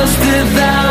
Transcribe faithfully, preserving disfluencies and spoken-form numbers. us to thousands.